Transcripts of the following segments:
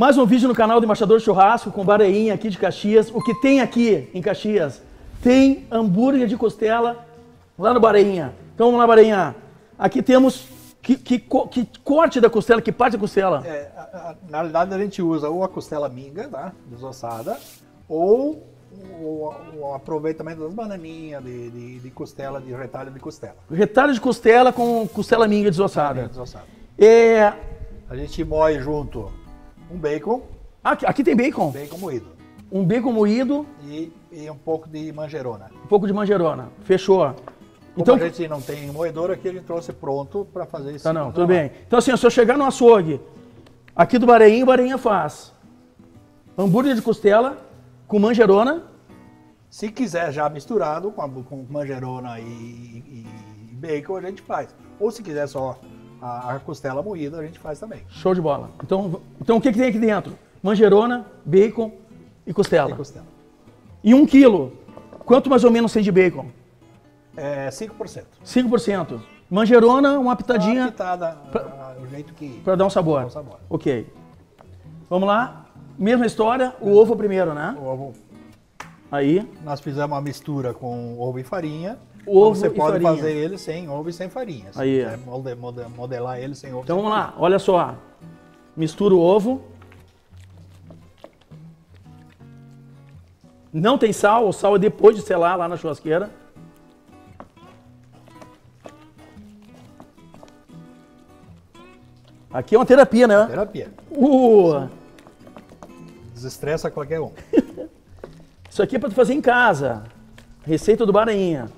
Mais um vídeo no canal do Embaixador do Churrasco com Bareinha aqui de Caxias. O que tem aqui em Caxias? Tem hambúrguer de costela lá no Bareinha. Então vamos lá, Bareinha. Aqui temos que corte da costela, que parte da costela? É, na realidade a gente usa ou a costela minga, tá? Desossada, ou o aproveitamento das bananinhas de costela, de retalho de costela. Retalho de costela com costela minga desossada. É... A gente moe junto um bacon. Aqui tem bacon? Bacon moído. Um bacon moído. E um pouco de manjerona. Um pouco de manjerona. Fechou. Como então, a gente não tem moedor aqui, ele trouxe pronto para fazer isso. Tá, não, tudo bem. Então assim, se eu chegar no açougue aqui do Bareinha, o Bareinha faz hambúrguer de costela com manjerona. Se quiser já misturado com manjerona e bacon, a gente faz. Ou se quiser só a costela moída, a gente faz também. Show de bola. Então o que tem aqui dentro? Manjerona, bacon e costela. E costela. E 1 quilo. Quanto mais ou menos tem de bacon? É 5%. 5%. Manjerona, uma pitadinha. Uma pitada, do jeito que... Para dar um sabor. Ok. Vamos lá. Mesma história, o ovo primeiro, né? O ovo. Aí. Nós fizemos uma mistura com ovo e farinha. Ovo e farinha. Você pode fazer ele sem ovo e sem farinha. Aí. Modelar ele sem ovo. Então vamos lá, olha só. Mistura o ovo. Não tem sal, o sal é depois de selar lá na churrasqueira. Aqui é uma terapia, né? Terapia. Desestressa qualquer um. Isso aqui é para tu fazer em casa. Receita do Bareinha.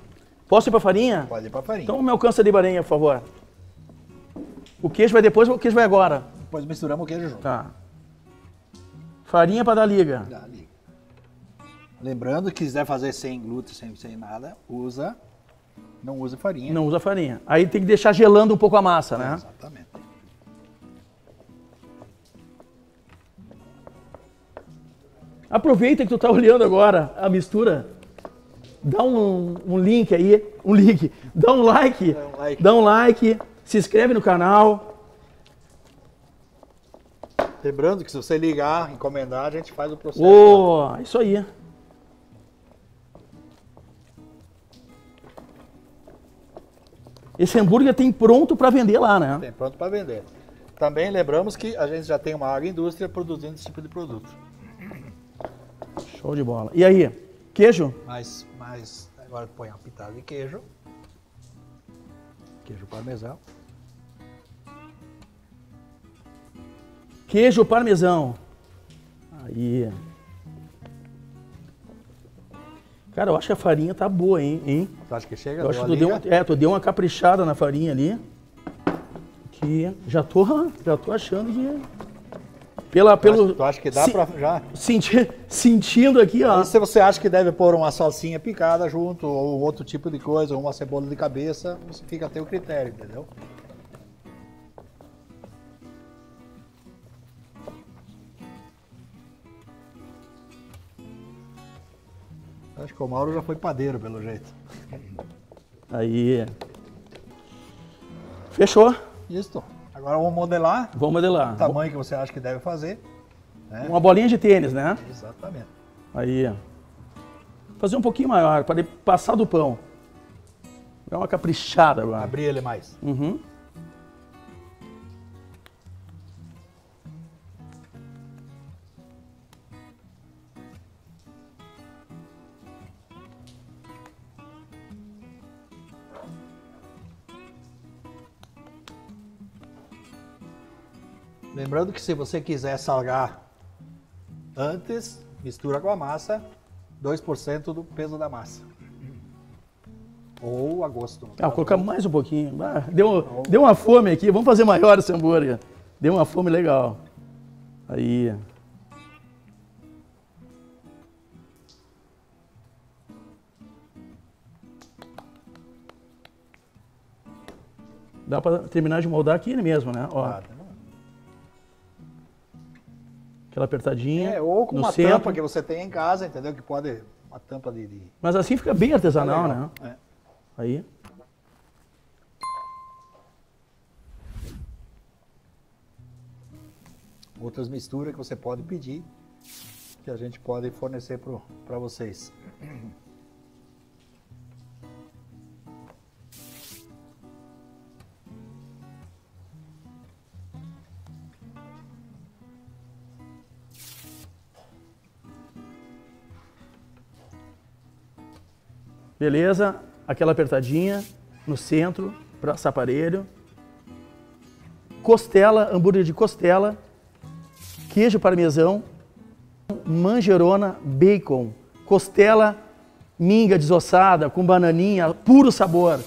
Posso ir para farinha? Pode ir para farinha. Então me alcança de Bareinha, por favor. O queijo vai depois, o queijo vai agora. Depois misturamos o queijo junto. Tá. Farinha para dar liga. Dá liga. Lembrando que quiser fazer sem glúten, sem nada, usa. Não usa farinha. Não usa farinha. Aí tem que deixar gelando um pouco a massa, né? Exatamente. Aproveita que tu tá olhando agora a mistura, dá um link aí, dá um like, se inscreve no canal. Lembrando que se você ligar, encomendar, a gente faz o processo. Oh, isso aí. Esse hambúrguer tem pronto para vender lá, né? Tem pronto para vender. Também lembramos que a gente já tem uma agroindústria produzindo esse tipo de produto. Show de bola. E aí, queijo? Agora põe uma pitada de queijo. Queijo parmesão. Queijo parmesão. Aí. Cara, eu acho que a farinha tá boa, hein? Tu acha que chega? Eu acho que tu deu uma caprichada na farinha ali. Que já tô achando que... Tu acha que dá pra já? Sentindo aqui, ó. Aí, se você acha que deve pôr uma salsinha picada junto, ou outro tipo de coisa, ou uma cebola de cabeça, você fica a teu critério, entendeu? Acho que o Mauro já foi padeiro, pelo jeito. Aí. Fechou. Isso. Agora vamos modelar. Vamos modelar. O tamanho que você acha que deve fazer. Né? Uma bolinha de tênis, né? Exatamente. Aí, ó. Fazer um pouquinho maior, para passar do pão. Dá uma caprichada agora. Abrir ele mais. Uhum. Lembrando que se você quiser salgar antes, mistura com a massa, 2% do peso da massa. Ou a gosto. Vou colocar mais um pouquinho. Ah, deu uma fome aqui, vamos fazer maior esse hambúrguer. Deu uma fome legal. Aí. Dá para terminar de moldar aqui mesmo, né? Ó. Aquela apertadinha. É, ou com uma centro. Tampa que você tem em casa, entendeu? Que pode. Uma tampa de. Mas assim fica bem artesanal, né? É. Aí. O outras misturas que você pode pedir, que a gente pode fornecer para vocês. Beleza, aquela apertadinha no centro, para sapareiro. Costela, hambúrguer de costela, queijo parmesão, manjerona, bacon, costela minga desossada com bananinha, puro sabor.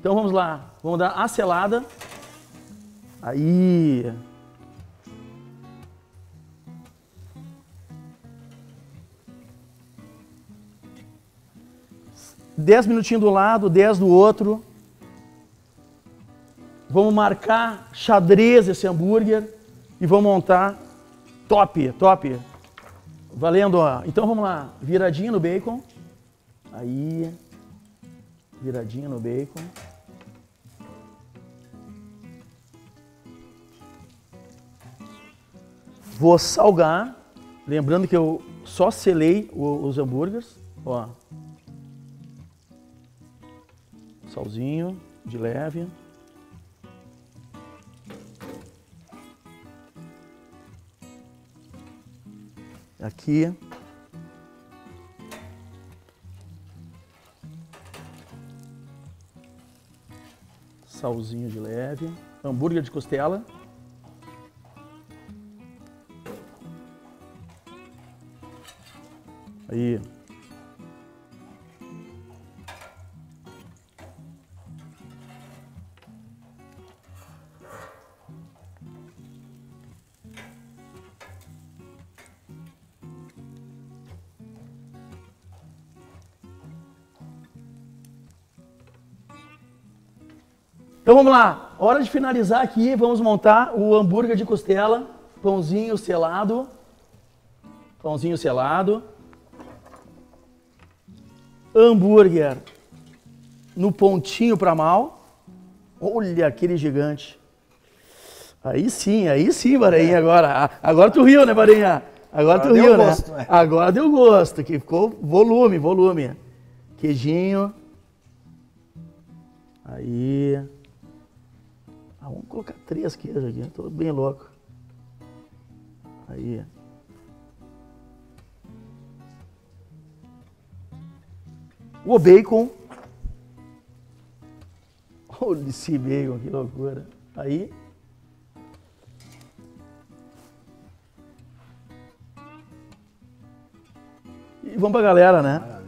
Então vamos lá, vamos dar a selada. Aí. Dez minutinhos do lado, 10 do outro. Vamos marcar xadrez esse hambúrguer e vamos montar top, top. Valendo, ó. Então vamos lá, viradinha no bacon. Aí, viradinha no bacon. Vou salgar, lembrando que eu só selei os hambúrgueres, ó. Salzinho, de leve. Aqui. Salzinho de leve. Hambúrguer de costela. Aí. Então vamos lá, hora de finalizar aqui, vamos montar o hambúrguer de costela, pãozinho selado, hambúrguer no pontinho para mal, olha aquele gigante, aí sim, Bareinha, agora tu riu, né, Bareinha? Agora tu riu, né? Agora deu gosto, que ficou volume, volume, queijinho, aí... Ah, vamos colocar 3 queijos aqui, estou bem louco. Aí. O bacon. Olha esse bacon, que loucura. Aí. E vamos pra galera, né?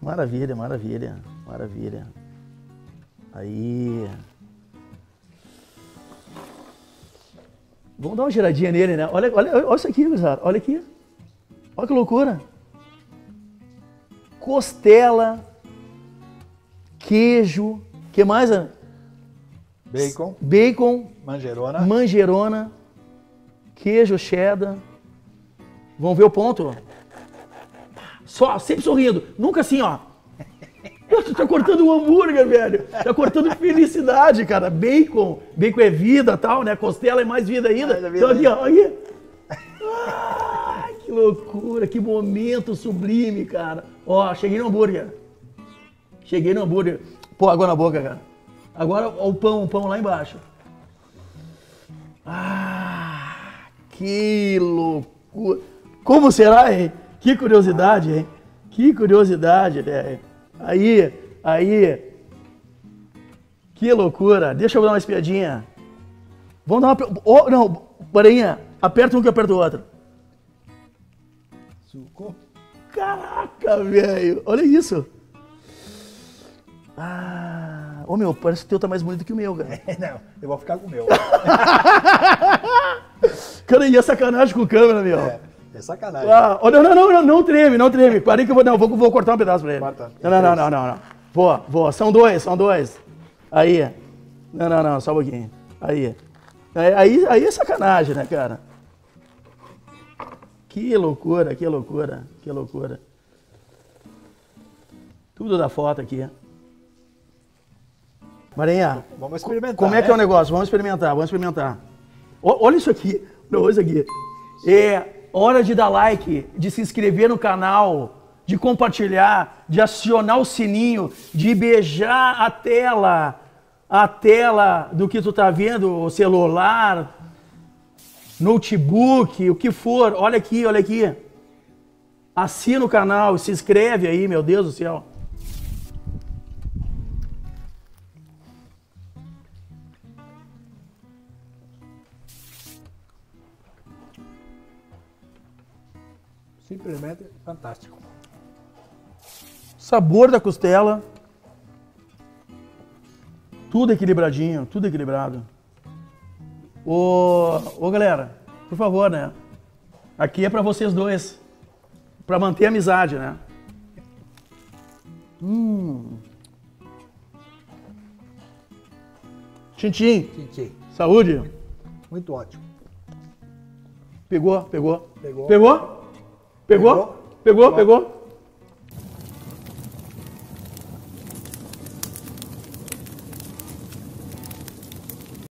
Maravilha, maravilha, maravilha. Aí. Vamos dar uma giradinha nele, né? Olha, olha, olha isso aqui, pessoal. Olha aqui. Olha que loucura. Costela, queijo, que mais? Bacon. Bacon. Manjerona. Manjerona. Queijo cheddar. Vamos ver o ponto? Só, sempre sorrindo. Nunca assim, ó. Tu tá cortando um hambúrguer, velho. Tá cortando felicidade, cara. Bacon. Bacon é vida, tal, né? Costela é mais vida ainda. Mais vida então aqui, ó. Aqui. Ah, que loucura. Que momento sublime, cara. Ó, cheguei no hambúrguer. Cheguei no hambúrguer. Pô, água na boca, cara. Agora ó, o pão lá embaixo. Ah, que loucura. Como será, hein? Que curiosidade, hein? Que curiosidade, velho. Aí, aí, que loucura, deixa eu dar uma espiadinha, vamos dar uma, oh, não, Bareinha, aperta um que aperta o outro. Suco. Caraca, velho, olha isso. Ah, ô meu, parece que o teu tá mais bonito que o meu, cara. É, não, eu vou ficar com o meu. Cara, e é sacanagem com a câmera, meu. É. É sacanagem. Ah, oh, não, não, não, não, não treme, não treme. Parei que eu vou, não, vou cortar um pedaço pra ele. Corta, não, não, não, não, não, não. Vou, vou. São dois, são dois. Aí. Não, não, não, só um pouquinho. Aí. Aí é sacanagem, né, cara? Que loucura, que loucura, que loucura. Tudo da foto aqui. Bareinha, vamos experimentar. Como é que é o negócio? Vamos experimentar, vamos experimentar. Olha isso aqui. Não, olha isso aqui. É hora de dar like, de se inscrever no canal, de compartilhar, de acionar o sininho, de beijar a tela do que tu tá vendo, o celular, notebook, o que for. Olha aqui, olha aqui. Assina o canal, se inscreve aí, meu Deus do céu. Simplesmente fantástico. Sabor da costela. Tudo equilibradinho, tudo equilibrado. Ô galera, por favor, né? Aqui é pra vocês dois. Pra manter a amizade, né? Tchim-tchim. Tchim-tchim. Saúde. Muito ótimo. Pegou? Pegou? Pegou? Pegou? Pegou? Pegou? Pegou?